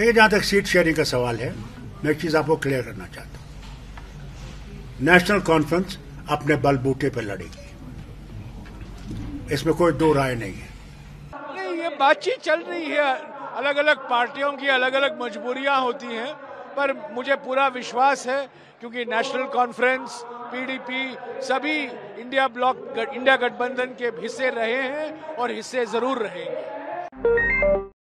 लेकिन जहां तक सीट शेयरिंग का सवाल है, मैं एक चीज आपको क्लियर करना चाहता हूं। नेशनल कॉन्फ्रेंस अपने बलबूते पर लड़ेगी, इसमें कोई दो राय नहीं है। ये बातचीत चल रही है, अलग अलग पार्टियों की अलग अलग मजबूरियां होती हैं, पर मुझे पूरा विश्वास है क्योंकि नेशनल कॉन्फ्रेंस, पीडीपी सभी इंडिया ब्लॉक, इंडिया गठबंधन के हिस्से रहे हैं और हिस्से जरूर रहेंगे।